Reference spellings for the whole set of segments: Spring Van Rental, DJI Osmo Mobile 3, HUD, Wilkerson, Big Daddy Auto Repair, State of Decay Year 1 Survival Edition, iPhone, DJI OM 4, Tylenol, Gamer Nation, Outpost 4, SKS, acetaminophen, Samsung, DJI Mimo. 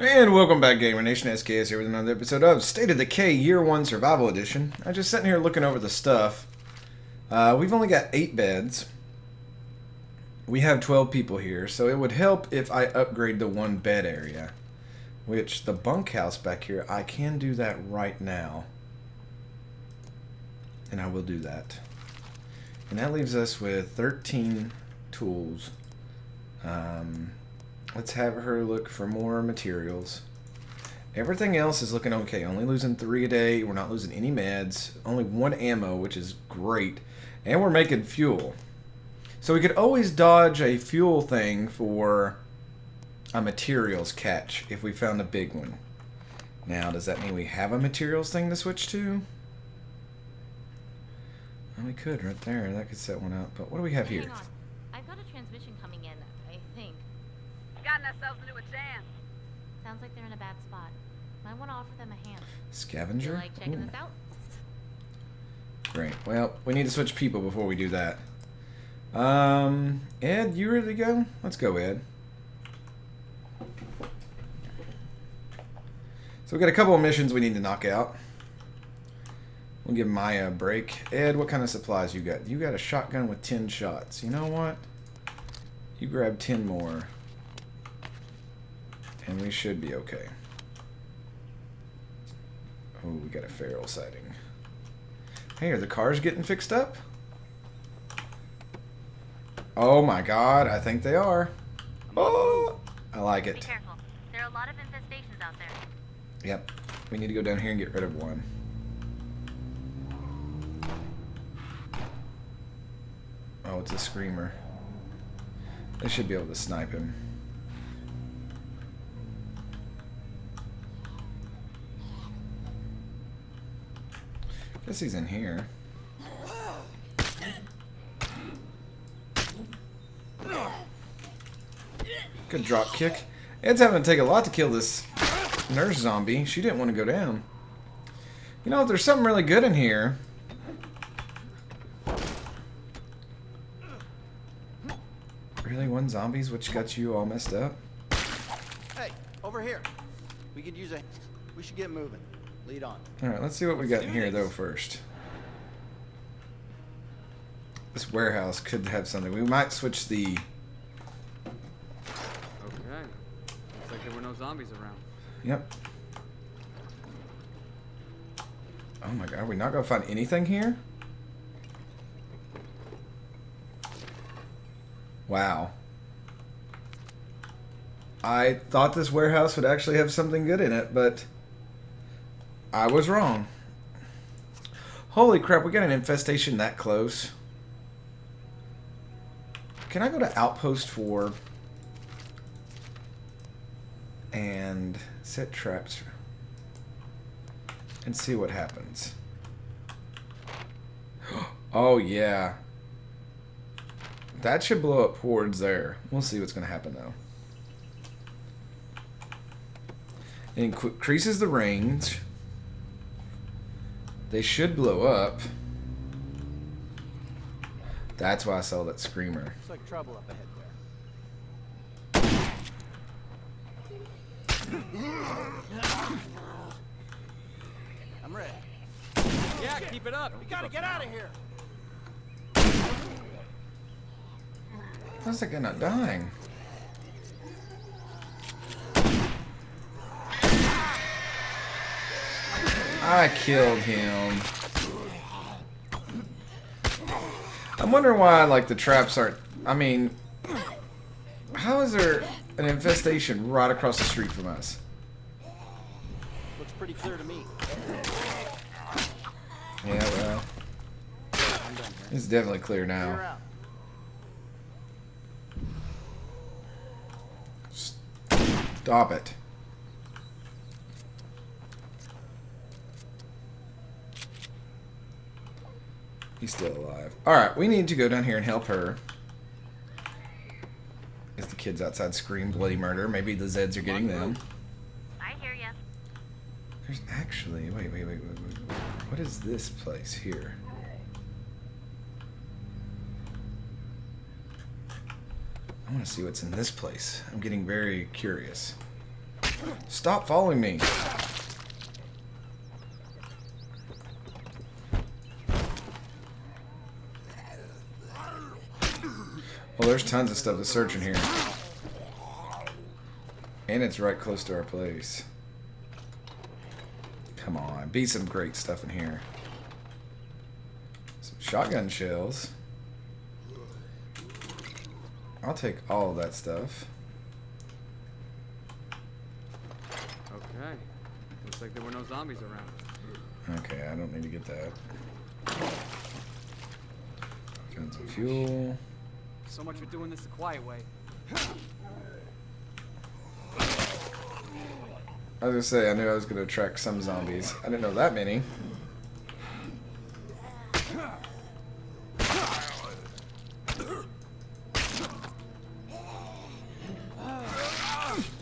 And welcome back, Gamer Nation. SKS here with another episode of State of Decay Year 1 Survival Edition. I'm just sitting here looking over the stuff. We've only got 8 beds. We have 12 people here, so it would help if I upgrade the one bed area. Which, the bunkhouse back here, I can do that right now. And I will do that. And that leaves us with 13 tools. Let's have her look for more materials. Everything else is looking okay. Only losing 3 a day. We're not losing any meds. Only 1 ammo, which is great. And we're making fuel. So we could always dodge a fuel thing for a materials catch if we found a big one. Now, does that mean we have a materials thing to switch to? Well, we could right there. That could set one up. But what do we have here? I've got a transmission coming in, I think. Gotten ourselves into a jam. Sounds like they're in a bad spot. Might want to offer them a hand. Scavenger? Like checking this out? Great. Well, we need to switch people before we do that. Ed, you ready to go? Let's go, Ed. So we've got a couple of missions we need to knock out. We'll give Maya a break. Ed, what kind of supplies you got? You got a shotgun with 10 shots. You know what? You grab 10 more. And we should be okay. Oh, we got a feral sighting. Hey, are the cars getting fixed up? Oh my god, I think they are. Oh, I like it. Be careful. There are a lot of infestations out there. Yep. We need to go down here and get rid of one. Oh, it's a screamer. They should be able to snipe him. Guess he's in here. Good drop kick. Ed's having to take a lot to kill this nurse zombie. She didn't want to go down. You know, there's something really good in here. Really, 1 zombie's which got you all messed up? Hey, over here. We could use a... We should get moving. Lead on. Alright, let's see what we got in here, though, first. This warehouse could have something. We might switch the... zombies around. Yep. Oh my god, are we not gonna find anything here? Wow. I thought this warehouse would actually have something good in it, but I was wrong. Holy crap, we got an infestation that close. Can I go to Outpost 4? And set traps and see what happens. Oh yeah, that should blow up hordes there. We'll see what's gonna happen though. It increases the range. They should blow up. That's why I saw that screamer. Looks like trouble up ahead. I'm ready. Yeah, keep it up. We gotta get out of here. How's that guy not dying? I killed him. I'm wondering why, like, the traps aren't... I mean... How is there... an infestation right across the street from us? Looks pretty clear to me. Yeah, well. It's definitely clear now. Stop it. He's still alive. Alright, we need to go down here and help her. If the kids outside scream bloody murder, maybe the Zeds are getting them. I hear ya. There's actually... Wait. What is this place here? I want to see what's in this place. I'm getting very curious. Stop following me. Well, there's tons of stuff to search in here. And it's right close to our place. Come on, be some great stuff in here. Some shotgun shells. I'll take all of that stuff. Okay. Looks like there were no zombies around. Okay, I don't need to get that. Guns and fuel. So much for doing this the quiet way. I was gonna say, I knew I was gonna attract some zombies. I didn't know that many.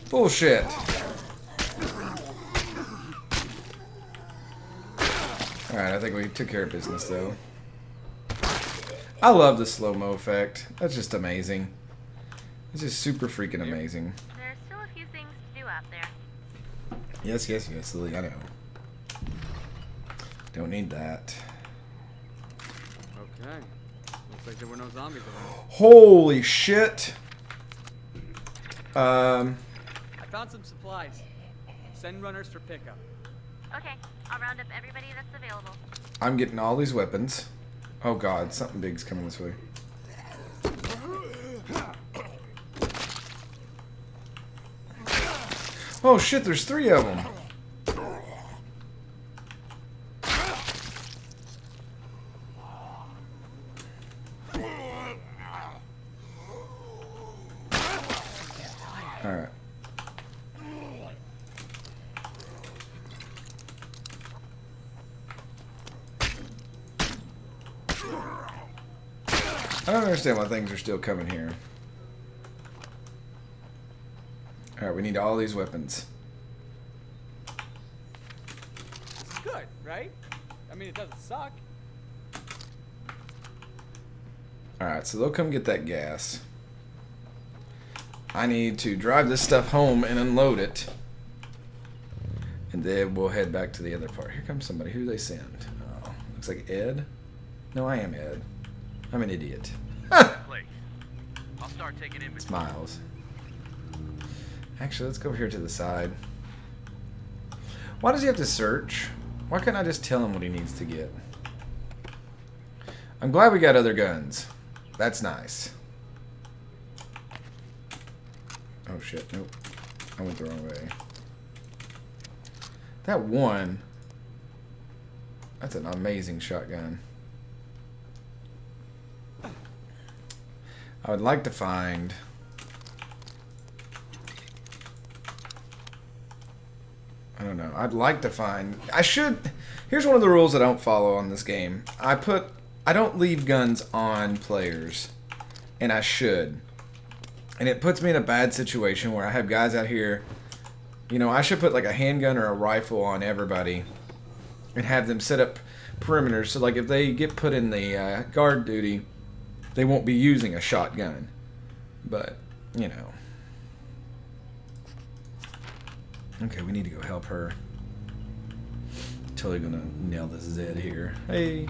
Bullshit. Alright, I think we took care of business though. I love the slow-mo effect. That's just amazing. It's just super freaking amazing. There are still a few things to do out there. Yes, yes, yes, Lily, I know. Don't need that. Okay. Looks like there were no zombies around. Holy shit! I found some supplies. Send runners for pickup. Okay, I'll round up everybody that's available. I'm getting all these weapons. Oh god, something big's coming this way. Oh shit, there's three of them. Alright. I don't understand why things are still coming here. Alright, we need all these weapons. This is good, right? I mean, it doesn't suck. Alright, so they'll come get that gas. I need to drive this stuff home and unload it. And then we'll head back to the other part. Here comes somebody. Who do they send? Oh, looks like Ed. No, I am Ed. I'm an idiot. I'll start taking in it's Miles. Actually, let's go over here to the side. Why does he have to search? Why can't I just tell him what he needs to get? I'm glad we got other guns. That's nice. Oh shit, nope. I went the wrong way. That one. That's an amazing shotgun. I would like to find I should. Here's one of the rules I don't follow on this game. I don't leave guns on players, and I should. And it puts me in a bad situation where I have guys out here, you know, I should put like a handgun or a rifle on everybody and have them set up perimeters so like if they get put in the guard duty, they won't be using a shotgun, but, you know. Okay, we need to go help her. Totally gonna nail this Zed here. Hey!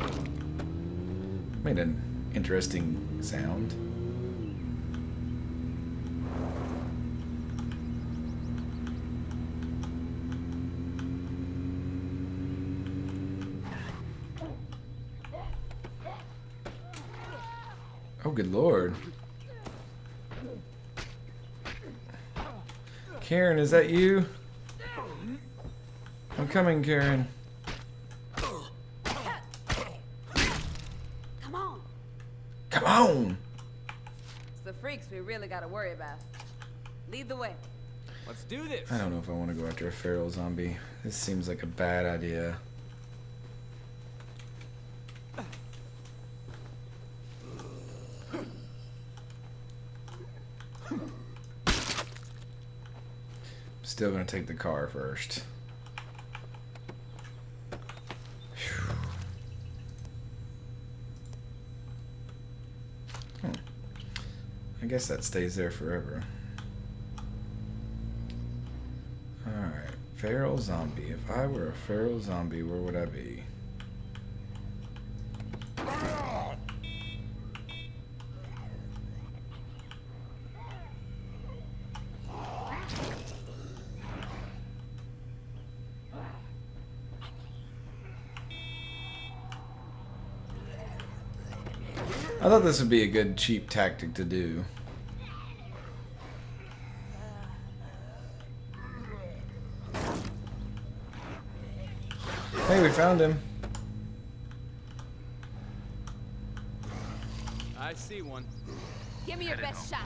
Made an interesting sound. Oh, good lord. Karen, is that you? I'm coming, Karen. Come on. Come on. It's the freaks we really gotta worry about. Lead the way. Let's do this. I don't know if I want to go after a feral zombie. This seems like a bad idea. Still gonna take the car first. Whew. Hmm. I guess that stays there forever. Feral zombie. If I were a feral zombie, where would I be? I thought this would be a good cheap tactic to do. Hey, we found him. I see one. Give me your best shot.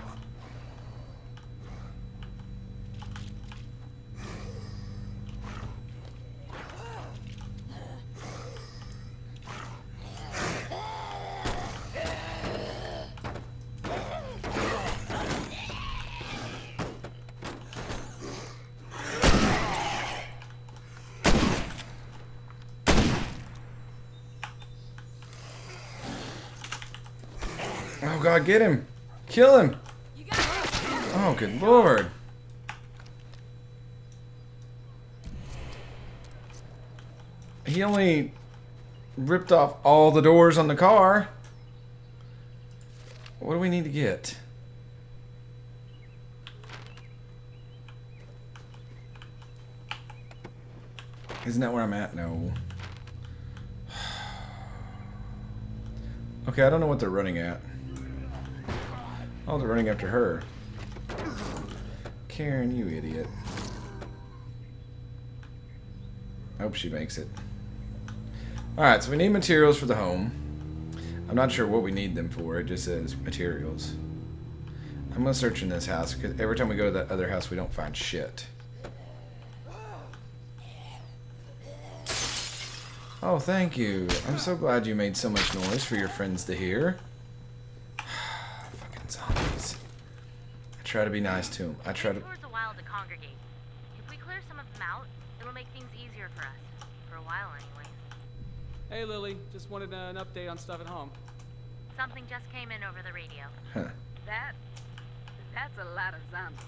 Oh God, get him! Kill him! Oh good Lord! He only ripped off all the doors on the car. What do we need to get? Isn't that where I'm at? No. Okay, I don't know what they're running at. Oh, they're running after her. Karen, you idiot. I hope she makes it. Alright, so we need materials for the home. I'm not sure what we need them for. It just says materials. I'm going to search in this house, because every time we go to that other house, we don't find shit. Oh, thank you. I'm so glad you made so much noise for your friends to hear. Zombies. I try to be nice to them. I try to. There's a while to congregate. If we clear some of them out, it'll make things easier for us. For a while, anyway. Hey, Lily. Just wanted an update on stuff at home. Something just came in over the radio. Huh. That's a lot of zombies.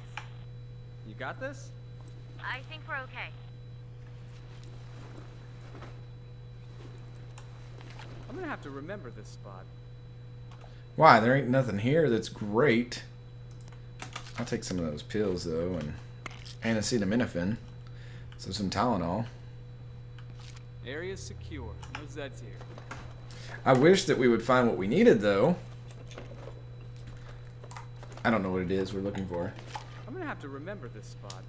You got this? I think we're okay. I'm gonna have to remember this spot. Why? There ain't nothing here that's great. I'll take some of those pills, though, and acetaminophen. So some Tylenol. Area secure. No Zeds here. I wish that we would find what we needed, though. I don't know what it is we're looking for. I'm going to have to remember this spot.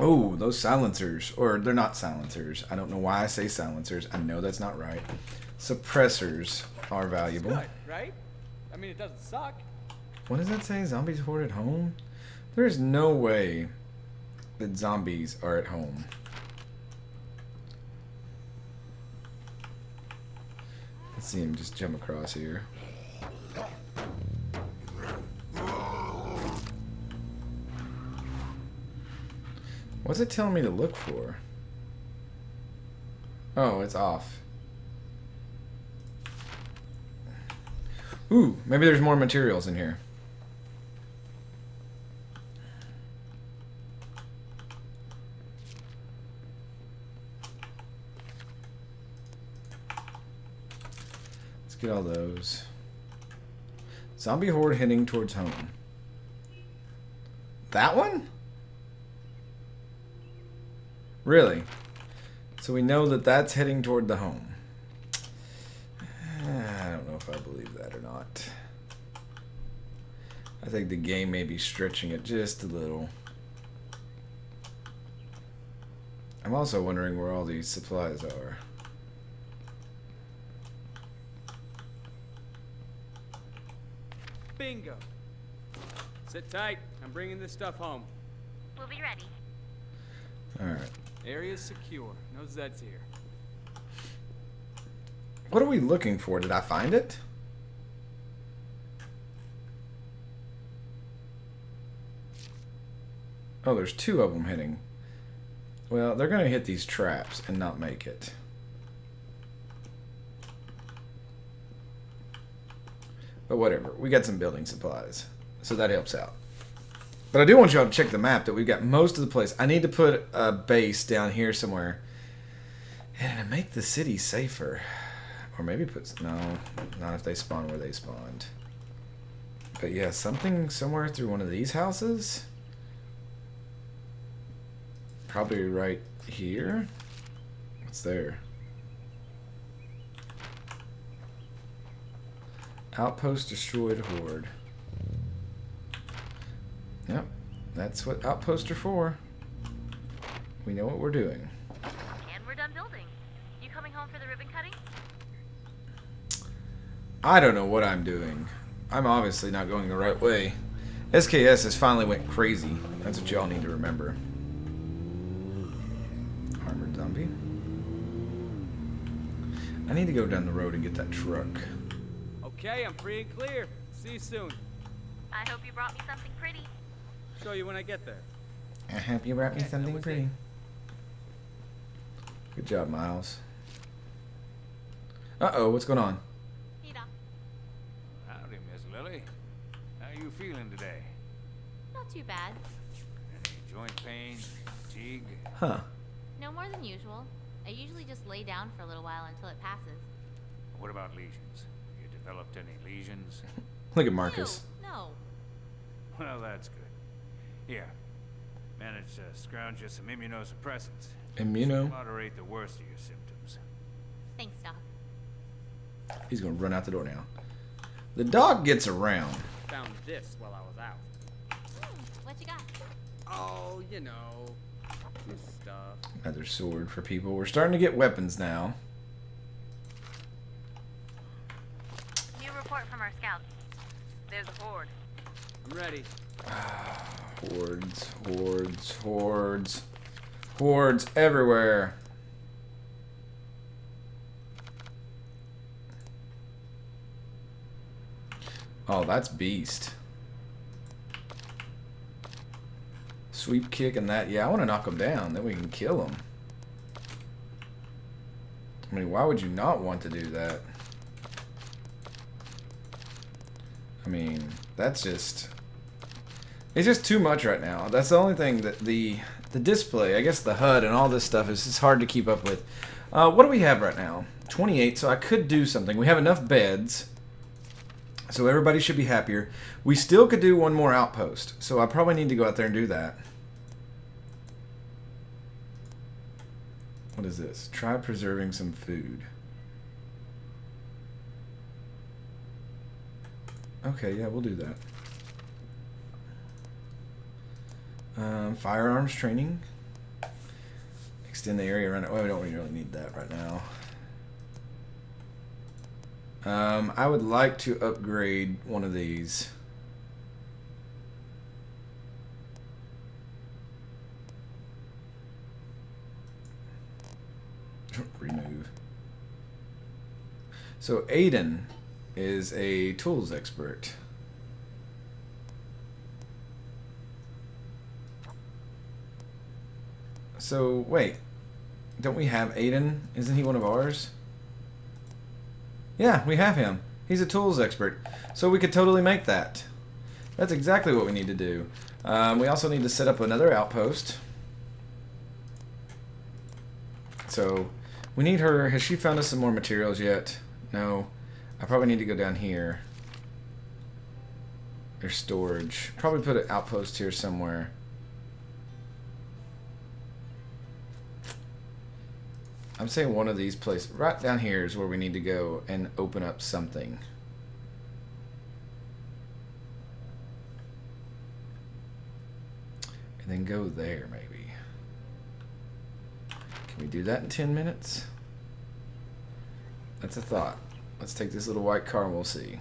Oh, those silencers. Or, they're not silencers. I don't know why I say silencers. I know that's not right. Suppressors are valuable. That's good, right? I mean, it doesn't suck. What does that say? Zombies hoard at home? There is no way that zombies are at home. Let's see him just jump across here. What's it telling me to look for? Oh, it's off. Ooh, maybe there's more materials in here. Let's get all those. Zombie horde heading towards home. That one? Really? So we know that that's heading toward the home. If I believe that or not. I think the game may be stretching it just a little. I'm also wondering where all these supplies are. Bingo. Sit tight. I'm bringing this stuff home. We'll be ready. Alright. Area's secure. No Zeds here. What are we looking for? Did I find it? Oh, there's two of them hitting. Well, they're going to hit these traps and not make it. But whatever. We got some building supplies. So that helps out. But I do want y'all to check the map that we've got most of the place. I need to put a base down here somewhere. And make the city safer. Or maybe put... No, not if they spawn where they spawned. But yeah, something somewhere through one of these houses. Probably right here. What's there? Outpost destroyed horde. Yep, that's what outposts are for. We know what we're doing. And we're done building. You coming home for the ribbon cutting? I don't know what I'm doing. I'm obviously not going the right way. SKS has finally went crazy. That's what y'all need to remember. Armored zombie. I need to go down the road and get that truck. Okay, I'm free and clear. See you soon. I hope you brought me something pretty. Show you when I get there. I hope you brought me something pretty. Good job, Miles. Uh-oh, what's going on? Howdy, Miss Lily. How you feeling today? Not too bad. Any joint pain, fatigue? Huh. No more than usual. I usually just lay down for a little while until it passes. What about lesions? Developed any lesions? Look at Marcus. Ew, no. Well, that's good. Here, managed to scrounge you some immunosuppressants. Immuno? Moderate the worst of your symptoms. Thanks, Doc. He's gonna run out the door now. The dog gets around. Found this while I was out. What you got? Oh, you know, this stuff. Another sword for people. We're starting to get weapons now. From our scouts. There's a horde. I'm ready. Hordes, hordes, hordes. Hordes everywhere. Oh, that's beast. Sweep kick and that. Yeah, I want to knock them down. Then we can kill them. I mean, why would you not want to do that? I mean, that's just... It's just too much right now. That's the only thing that the display, I guess the HUD and all this stuff, is just hard to keep up with. What do we have right now? 28, so I could do something. We have enough beds, so everybody should be happier. We still could do one more outpost, so I probably need to go out there and do that. What is this? Try preserving some food. Okay, yeah, we'll do that. Firearms training. Extend the area around it. Well, we don't really need that right now. I would like to upgrade one of these. Remove. So, Aiden is a tools expert. So, wait. Don't we have Aiden? Isn't he one of ours? Yeah, we have him. He's a tools expert. So we could totally make that. That's exactly what we need to do. We also need to set up another outpost. So, we need her. Has she found us some more materials yet? No. I probably need to go down here. There's storage. Probably put an outpost here somewhere. I'm saying one of these places. Right down here is where we need to go and open up something. And then go there, maybe. Can we do that in 10 minutes? That's a thought. Let's take this little white car and we'll see.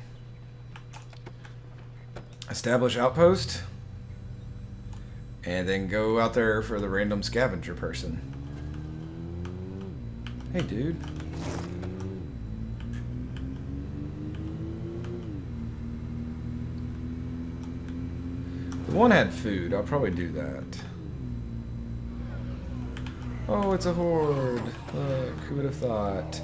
Establish outpost. And then go out there for the random scavenger person. Hey, dude. The one had food. I'll probably do that. Oh, it's a horde. Look, who would have thought?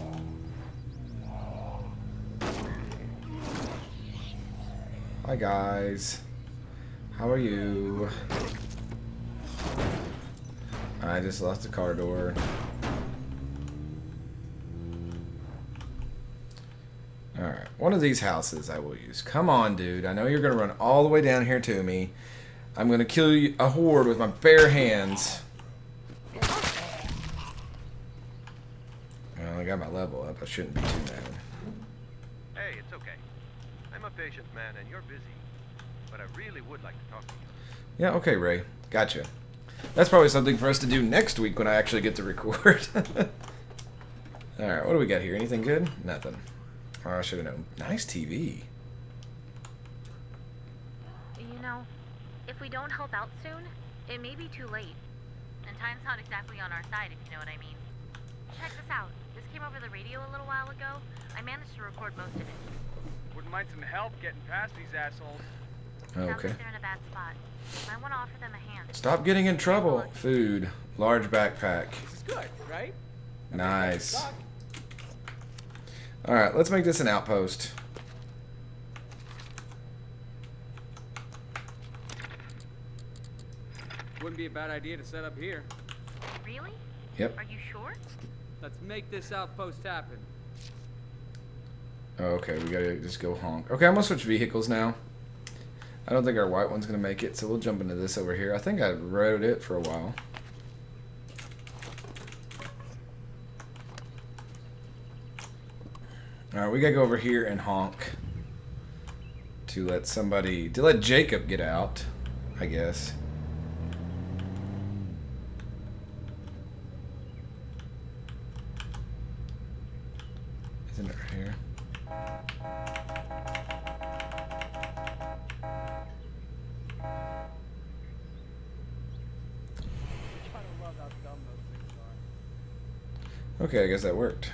Hi guys. How are you? I just lost the car door. Alright, one of these houses I will use. Come on, dude. I know you're going to run all the way down here to me. I'm going to kill you, a horde, with my bare hands. Well, I got my level up. I shouldn't be too mad. Hey, it's okay. I'm a patient man, and you're busy. But I really would like to talk to you. Yeah, okay, Ray. Gotcha. That's probably something for us to do next week when I actually get to record. Alright, what do we got here? Anything good? Nothing. Oh, I should have known. Nice TV. You know, if we don't help out soon, it may be too late. And time's not exactly on our side, if you know what I mean. Check this out. This came over the radio a little while ago. I managed to record most of it. Wouldn't mind some help getting past these assholes. Okay. Sounds like they're in a bad spot. I want to offer them a hand. Stop getting in trouble. Food. Large backpack. This is good, right? Nice. Alright, let's make this an outpost. Wouldn't be a bad idea to set up here. Really? Yep. Are you sure? Let's make this outpost happen. Okay, we gotta just go honk. Okay, I'm gonna switch vehicles now. I don't think our white one's gonna make it, so we'll jump into this over here. I think I rode it for a while. Alright, we gotta go over here and honk to let somebody, to let Jacob get out, I guess. Isn't it right here? Okay, I guess that worked.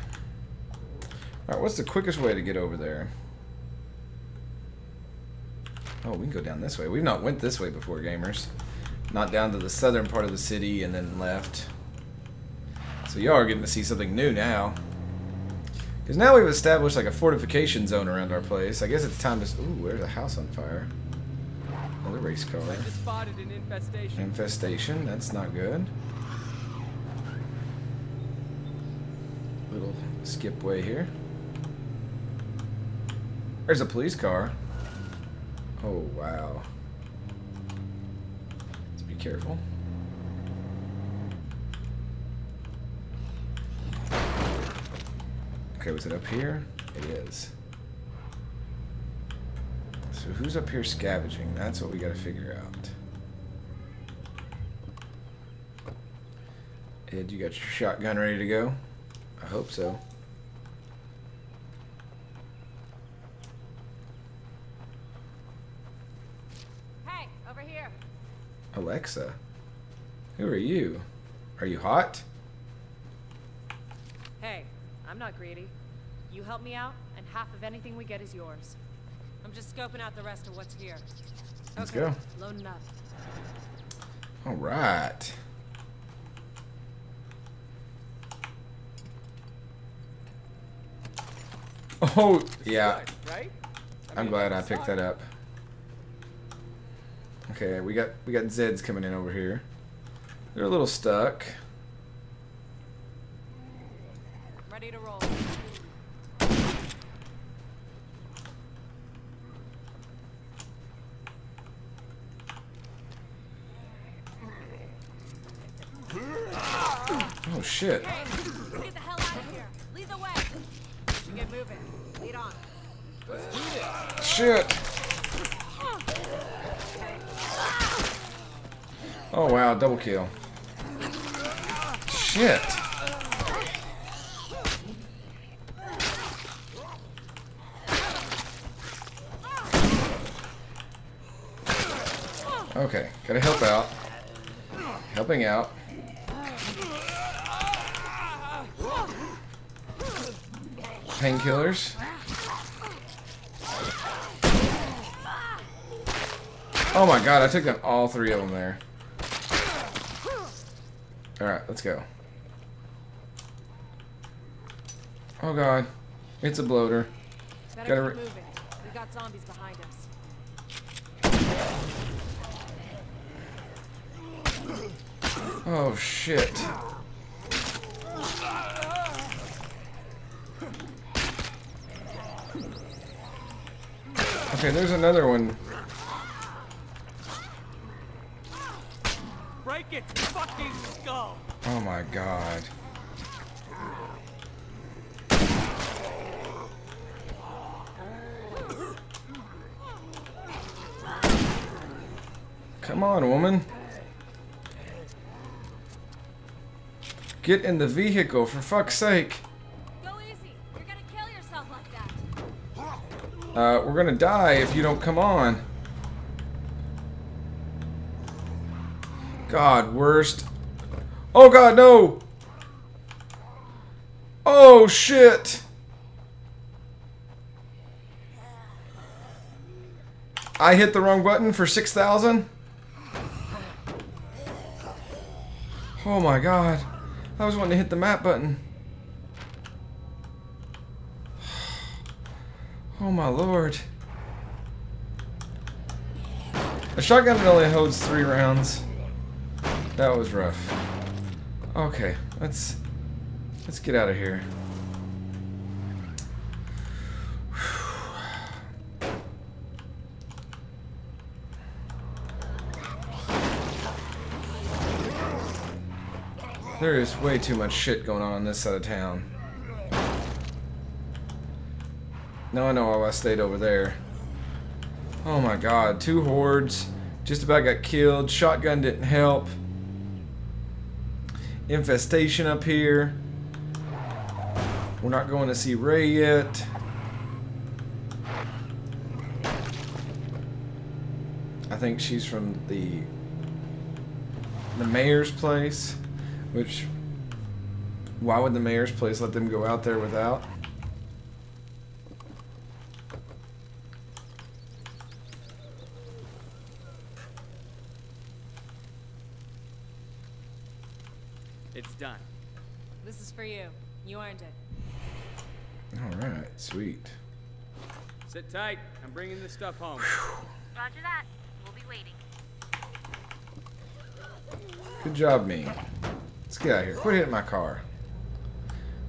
Alright, what's the quickest way to get over there? Oh, we can go down this way. We've not went this way before, gamers. Not down to the southern part of the city and then left. So y'all are getting to see something new now. Because now we've established like a fortification zone around our place. I guess it's time to... Ooh, there's a house on fire. Another race car. I just spotted an infestation. Infestation, that's not good. Little skip way here. There's a police car. Oh, wow. Let's be careful. Okay, was it up here? It is. So who's up here scavenging? That's what we gotta figure out. Ed, you got your shotgun ready to go? I hope so. Alexa, who are you? Are you hot? Hey, I'm not greedy. You help me out, and half of anything we get is yours. I'm just scoping out the rest of what's here. Let's go. Loading up. All right. Oh, yeah. I'm glad I picked that up. Okay, we got Zeds coming in over here. They're a little stuck. Ready to roll. Oh shit. Hey, get the hell out of here. Lead the way. You get moving. Lead on. Let's do this. Shit. Oh wow, double kill. Shit. Okay, gotta help out. Helping out. Painkillers. Oh my god, I took down all three of them there. Alright, let's go. Oh god. It's a bloater. Gotta keep moving. We got zombies behind us. Oh shit. Okay, there's another one. Break its fucking skull. Oh my god. Come on, woman. Get in the vehicle, for fuck's sake. Go easy. You're gonna kill yourself like that. We're gonna die if you don't come on. God, worst. Oh god, no! Oh shit! I hit the wrong button for 6,000? Oh my god. I was wanting to hit the map button. Oh my lord. A shotgun only holds 3 rounds. That was rough. Okay, let's get out of here. There is way too much shit going on this side of town. Now I know why I stayed over there. Oh my god, 2 hordes. Just about got killed. Shotgun didn't help. Infestation up here. We're not going to see Ray yet. I think she's from the mayor's place. Which, why would the mayor's place let them go out there without? It's done. This is for you. You earned it. Alright, sweet. Sit tight. I'm bringing this stuff home. Roger that. We'll be waiting. Good job, me. Let's get out of here. Quit hitting my car.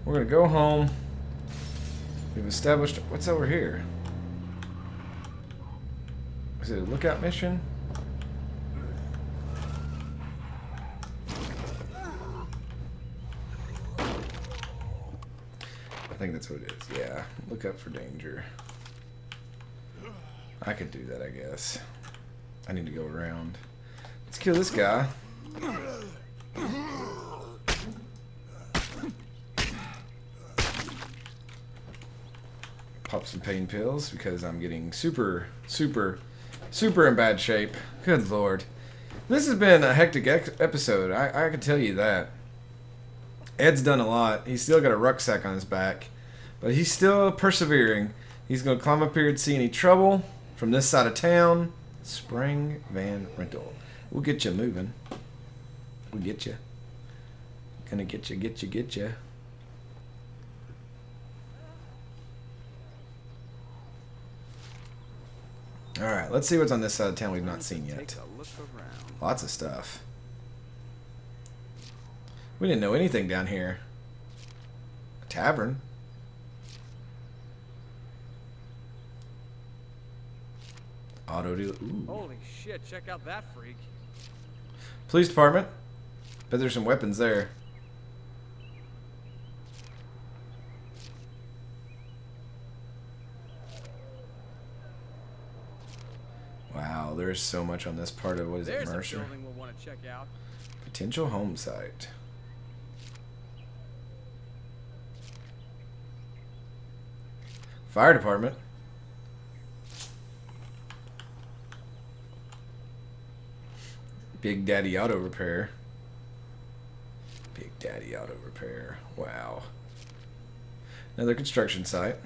We're gonna go home. We've established. What's over here? Is it a lookout mission? I think that's what it is. Yeah. Look out for danger. I could do that, I guess. I need to go around. Let's kill this guy. Pop some pain pills because I'm getting super in bad shape. Good lord. This has been a hectic episode. I can tell you that. Ed's done a lot. He's still got a rucksack on his back. But he's still persevering. He's going to climb up here and see any trouble from this side of town. Spring Van Rental. We'll get you moving. We'll get you. Gonna get you. Alright, let's see what's on this side of town we've not seen yet. Lots of stuff. We didn't know anything down here. A tavern. Auto dealer. Ooh. Holy shit, check out that freak. Police department. Bet there's some weapons there. Wow, there is so much on this part of, what is it, Mercer? We'll want to check out. Potential home site. Fire department. Big Daddy Auto Repair. Big Daddy Auto Repair. Wow. Another construction site.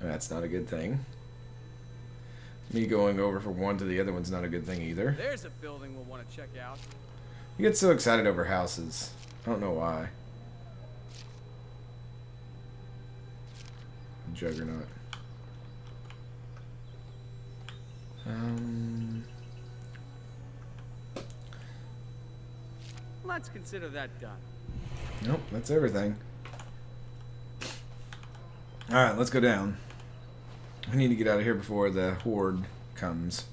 That's not a good thing. Me going over from one to the other one's not a good thing either. There's a building we'll want to check out. You get so excited over houses. I don't know why. Juggernaut. Let's consider that done. Nope, that's everything. Alright, let's go down. I need to get out of here before the horde comes.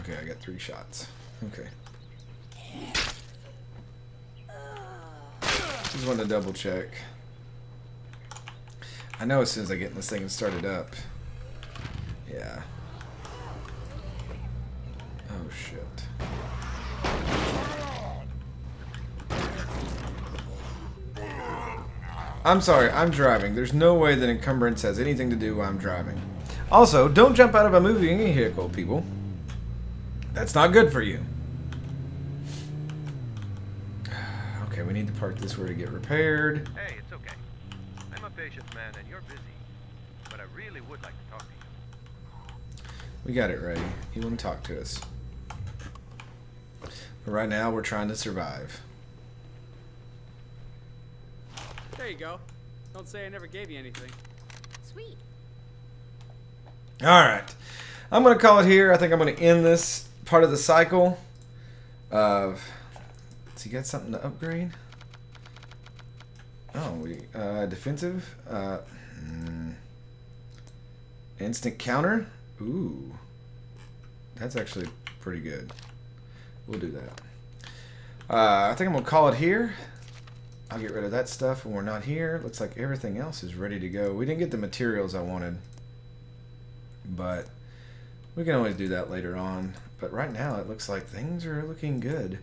Okay, I got 3 shots. Okay. Just wanted to double check. I know as soon as I get this thing started up. Yeah. Oh shit. I'm sorry, I'm driving. There's no way that encumbrance has anything to do while I'm driving. Also, don't jump out of a moving vehicle, people. That's not good for you. Okay, we need to park this way to get repaired. Hey, it's okay. I'm a patient man and you're busy, but I really would like to talk to you. We got it, Ray. You want to talk to us. But right now, we're trying to survive. There you go. Don't say I never gave you anything. Sweet. Alright. I'm going to call it here. I think I'm going to end this part of the cycle of... So you got something to upgrade? Oh, we defensive, instant counter. Ooh, that's actually pretty good. We'll do that. I think I'm gonna call it here. I'll get rid of that stuff when we're not here. Looks like everything else is ready to go. We didn't get the materials I wanted, but we can always do that later on. But right now, it looks like things are looking good.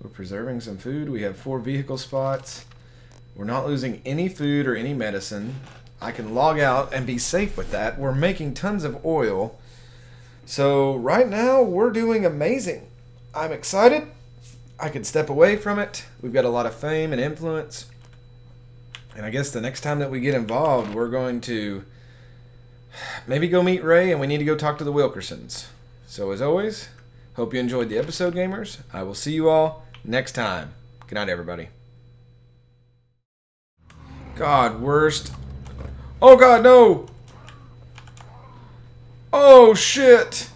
We're preserving some food. We have 4 vehicle spots. We're not losing any food or any medicine. I can log out and be safe with that. We're making tons of oil. So right now, we're doing amazing. I'm excited. I could step away from it. We've got a lot of fame and influence. And I guess the next time that we get involved, we're going to maybe go meet Ray, and we need to go talk to the Wilkersons. So as always, hope you enjoyed the episode, gamers. I will see you all next time. Good night, everybody. God, worst. Oh, God, no. Oh, shit.